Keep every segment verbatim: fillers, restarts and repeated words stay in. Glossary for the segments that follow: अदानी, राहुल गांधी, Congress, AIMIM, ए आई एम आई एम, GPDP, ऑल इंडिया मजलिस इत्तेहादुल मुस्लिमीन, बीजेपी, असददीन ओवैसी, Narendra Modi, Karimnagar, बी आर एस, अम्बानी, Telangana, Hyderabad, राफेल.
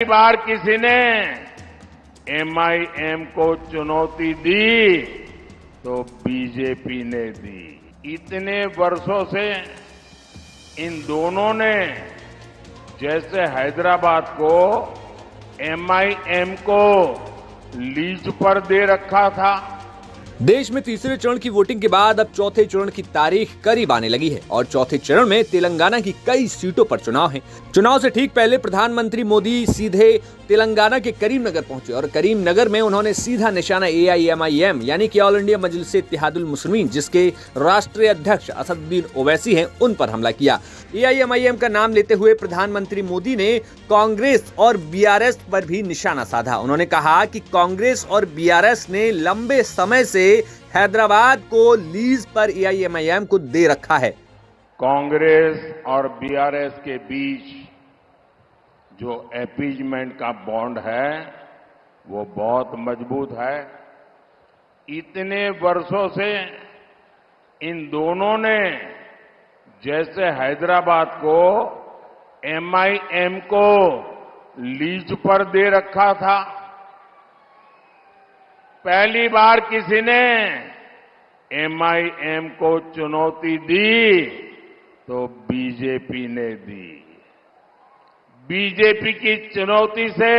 पहली बार किसी ने एम आई एम को चुनौती दी तो बीजेपी ने दी। इतने वर्षों से इन दोनों ने जैसे हैदराबाद को एम आई एम को लीज पर दे रखा था। देश में तीसरे चरण की वोटिंग के बाद अब चौथे चरण की तारीख करीब आने लगी है और चौथे चरण में तेलंगाना की कई सीटों पर चुनाव है। चुनाव से ठीक पहले प्रधानमंत्री मोदी सीधे तेलंगाना के करीमनगर पहुंचे और करीमनगर में उन्होंने सीधा निशाना ए आई एम आई एम यानी कि ऑल इंडिया मजलिस इत्तेहादुल मुस्लिमीन जिसके राष्ट्रीय अध्यक्ष असददीन ओवैसी है उन पर हमला किया। ए आई एम आई एम का नाम लेते हुए प्रधानमंत्री मोदी ने कांग्रेस और बी आर एस पर भी निशाना साधा। उन्होंने कहा कि कांग्रेस और बी आर एस ने लंबे समय से हैदराबाद को लीज पर ए आई एम आई एम को दे रखा है। कांग्रेस और बी आर एस के बीच जो एपीजमेंट का बॉन्ड है वो बहुत मजबूत है। इतने वर्षों से इन दोनों ने जैसे हैदराबाद को एम आई एम को लीज पर दे रखा था, पहली बार किसी ने एम आई एम को चुनौती दी तो बीजेपी ने दी। बीजेपी की चुनौती से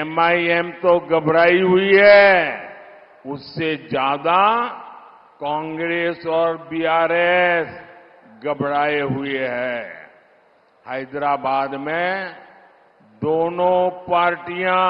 एम आई एम तो घबराई हुई है, उससे ज्यादा कांग्रेस और बी आर एस घबराए हुए हैं। हैदराबाद में दोनों पार्टियां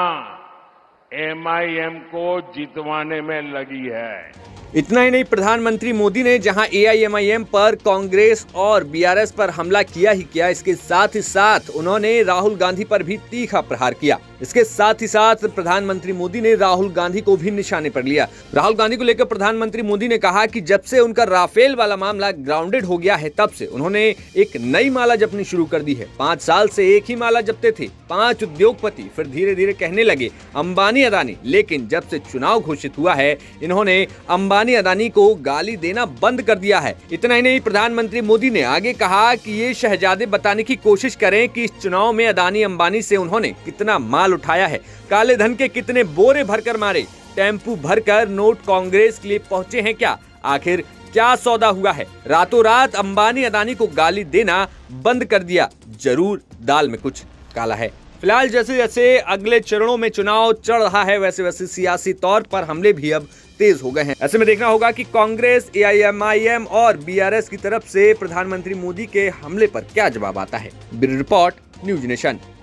एम आई एम को जितवाने में लगी है। इतना ही नहीं, प्रधानमंत्री मोदी ने जहां ए आई एम आई एम पर, कांग्रेस और बी आर एस पर हमला किया ही किया, इसके साथ ही साथ उन्होंने राहुल गांधी पर भी तीखा प्रहार किया। इसके साथ ही साथ प्रधानमंत्री मोदी ने राहुल गांधी को भी निशाने पर लिया। राहुल गांधी को लेकर प्रधानमंत्री मोदी ने कहा कि जब से उनका राफेल वाला मामला ग्राउंडेड हो गया है तब से उन्होंने एक नई माला जपनी शुरू कर दी है। पाँच साल से एक ही माला जपते थे पांच उद्योगपति, फिर धीरे धीरे कहने लगे अम्बानी अदानी, लेकिन जब से चुनाव घोषित हुआ है इन्होंने अम्बानी अदानी को गाली देना बंद कर दिया है। इतना ही नहीं, प्रधानमंत्री मोदी ने आगे कहा कि ये शहजादे बताने की कोशिश करें कि इस चुनाव में अदानी अम्बानी से उन्होंने कितना माल उठाया है, काले धन के कितने बोरे भरकर मारे, टेम्पू भरकर नोट कांग्रेस के लिए पहुंचे हैं क्या, आखिर क्या सौदा हुआ है। रातों रात अम्बानी अदानी को गाली देना बंद कर दिया। जरूर दाल में कुछ काला है। फिलहाल जैसे जैसे अगले चरणों में चुनाव चल रहा है वैसे वैसे सियासी तौर पर हमले भी अब तेज हो गए हैं। ऐसे में देखना होगा कि Congress, ए आई एम आई एम और बी आर एस की तरफ से प्रधानमंत्री मोदी के हमले पर क्या जवाब आता है। Bureau report, news nation.